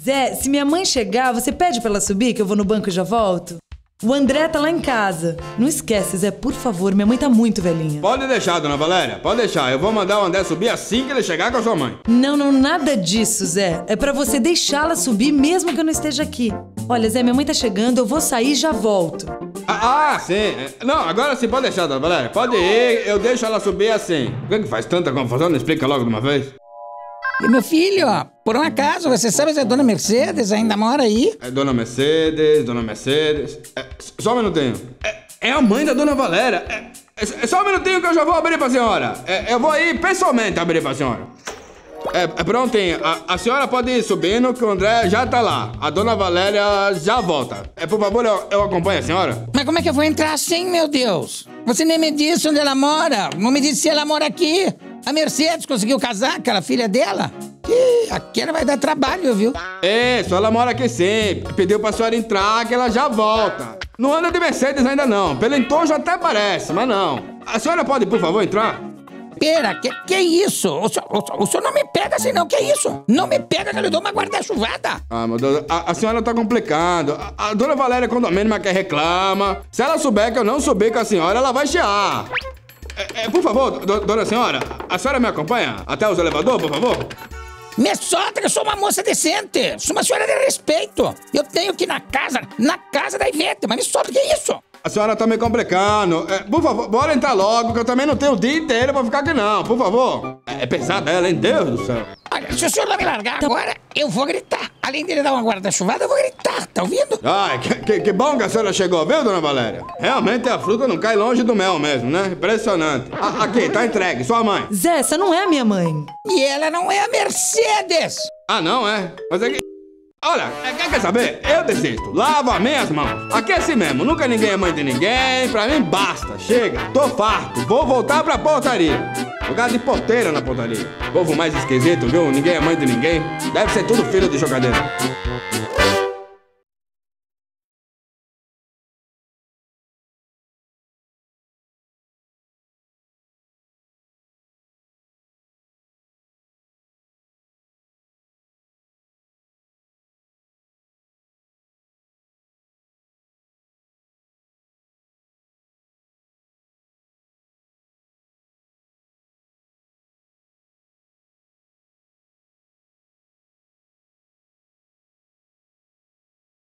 Zé, se minha mãe chegar, você pede pra ela subir, que eu vou no banco e já volto? O André tá lá em casa. Não esquece, Zé, por favor, minha mãe tá muito velhinha. Pode deixar, dona Valéria, pode deixar. Eu vou mandar o André subir assim que ele chegar com a sua mãe. Não, não, nada disso, Zé. É pra você deixá-la subir mesmo que eu não esteja aqui. Olha, Zé, minha mãe tá chegando, eu vou sair e já volto. Ah, sim. Não, agora sim, pode deixar, dona Valéria. Pode ir, eu deixo ela subir assim. Por que faz tanta confusão? Não explica logo de uma vez. Meu filho, por um acaso, você sabe se a dona Mercedes ainda mora aí? É dona Mercedes... só um minutinho. É a mãe da dona Valéria. Só um minutinho que eu já vou abrir pra senhora. Eu vou aí pessoalmente abrir pra senhora. Prontinho. A senhora pode ir subindo que o André já tá lá. A dona Valéria já volta. Por favor, eu acompanho a senhora. Mas como é que eu vou entrar assim, meu Deus? Você nem me disse onde ela mora. Não me disse se ela mora aqui. A Mercedes conseguiu casar com aquela filha dela? Que aquela vai dar trabalho, viu? É, só ela mora aqui sempre. Pediu pra senhora entrar que ela já volta. Não anda de Mercedes ainda não. Pelo entorno até parece, mas não. A senhora pode, por favor, entrar? Pera, que isso? O senhor não me pega assim não, que isso? Não me pega que eu lhe dou uma guarda-chuvada. Ah, meu Deus, a senhora tá complicando. A dona Valéria Condomínio que reclama. Se ela souber que eu não subi com a senhora, ela vai chiar. Por favor, dona senhora, a senhora me acompanha até os elevadores, por favor? Me solta que eu sou uma moça decente, sou uma senhora de respeito. Eu tenho que ir na casa da Ivete, mas me solta, que é isso? A senhora tá me complicando. Por favor, bora entrar logo, que eu também não tenho o dia inteiro pra ficar aqui não, por favor. É pesada ela, hein? Deus do céu. Olha, se o senhor não me largar agora, eu vou gritar. Além dele dar uma guarda-chuvada, eu vou gritar, tá ouvindo? Ai, que bom que a senhora chegou, viu, dona Valéria? Realmente a fruta não cai longe do mel mesmo, né? Impressionante. Aqui, tá entregue, sua mãe. Zé, essa não é a minha mãe. E ela não é a Mercedes. Ah, não é? Mas é que... Olha, quer saber? Eu desisto. Lavo as minhas mãos. Aqui é assim mesmo. Nunca ninguém é mãe de ninguém. Pra mim, basta. Chega. Tô farto. Vou voltar pra portaria. Lugar de porteira na portaria. Povo mais esquisito, viu? Ninguém é mãe de ninguém. Deve ser tudo filho de jogadeira.